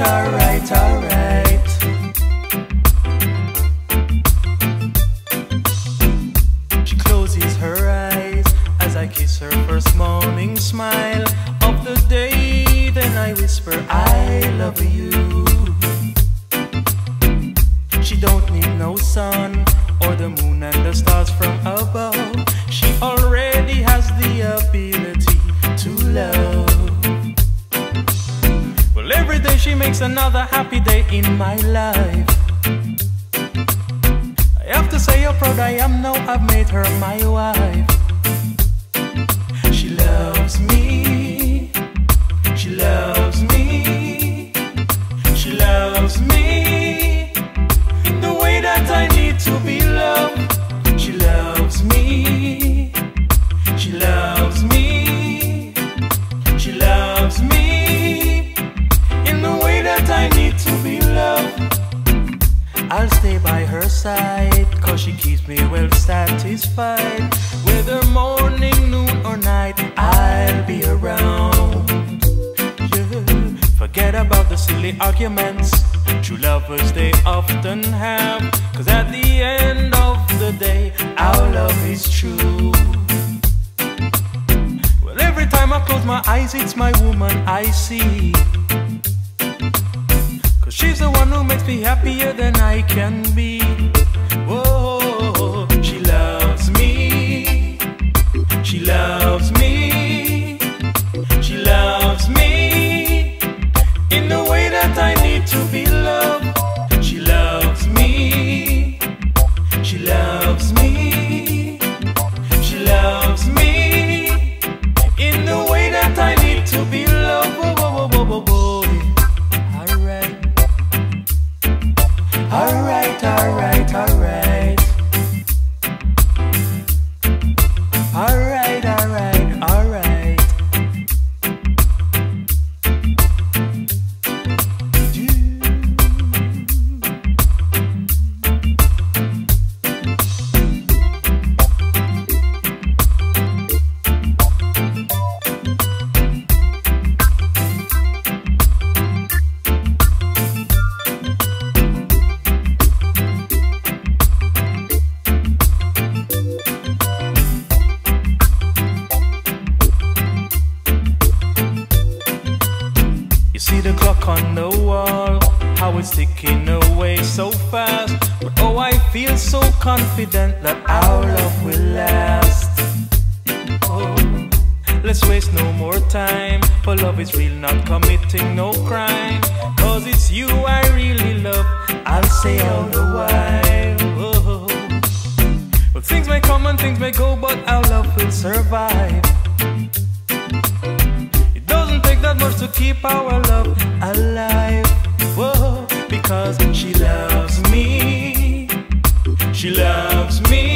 alright, alright, alright. She closes her eyes as I kiss her first morning smile of the day. Then I whisper, I love you. She don't need no sun or the moon and the stars from above. She already has the ability to love. Well, every day she makes another happy day in my life. I have to say how proud I am now I've made her my wife. She loves me. She loves me. She loves me the way that I need to be loved. She loves me. She loves me. She loves me in the way that I need to be loved. I'll stay by her side, cause she keeps me well satisfied. Whether morning, noon or night, I'll be around. Yeah. Forget about the silly arguments true lovers they often have, cause at the end of the day our love is true. Well, every time I close my eyes it's my woman I see, cause she's the one who makes me happier than I can be. Whoa, she loves me. She loves me. She loves me in the way that I need to be loved. She loves me. She loves me. She loves me in the way that I need to be loved. Oh, oh, oh, oh, oh. Alright. Alright, alright, alright. Alright, alright, alright. Confident that our love will last. Oh, let's waste no more time, for love is real, not committing no crime. Cause it's you I really love, I'll say all the while. Oh, well, things may come and things may go, but our love will survive. It doesn't take that much to keep our love alive. Whoa, because she loves me. She loves me.